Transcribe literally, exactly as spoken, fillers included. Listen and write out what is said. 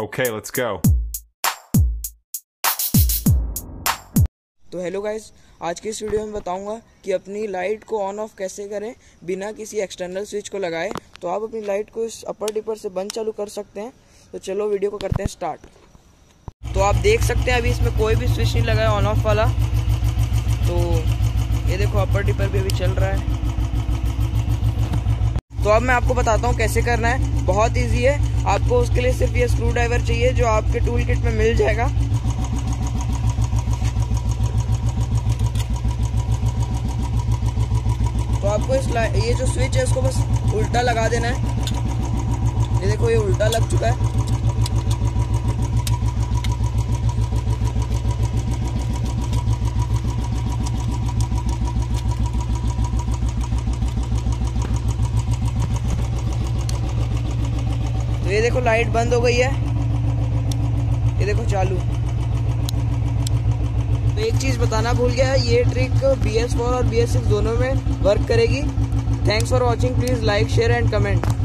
Okay, let's go. तो hello guys, आज के इस वीडियो में बताऊंगा कि अपनी लाइट को ऑन ऑफ कैसे करें बिना किसी एक्सटर्नल स्विच को लगाए। तो आप अपनी लाइट को इस अपर डिपर से बंद चालू कर सकते हैं। तो चलो वीडियो को करते हैं स्टार्ट। तो आप देख सकते हैं अभी इसमें कोई भी स्विच नहीं लगा है ऑन ऑफ वाला। तो ये देखो अपर डिपर भी अभी चल रहा है। तो अब मैं आपको बताता हूँ कैसे करना है। बहुत ईजी है, आपको उसके लिए सिर्फ ये स्क्रू ड्राइवर चाहिए जो आपके टूल किट में मिल जाएगा। आपको इस ये जो स्विच है इसको बस उल्टा लगा देना है। ये देखो ये उल्टा लग चुका है। तो ये देखो लाइट बंद हो गई है, ये देखो चालू। तो एक चीज़ बताना भूल गया है, ये ट्रिक बी एस फोर और बी एस सिक्स दोनों में वर्क करेगी। Thanks for watching, please like share and comment.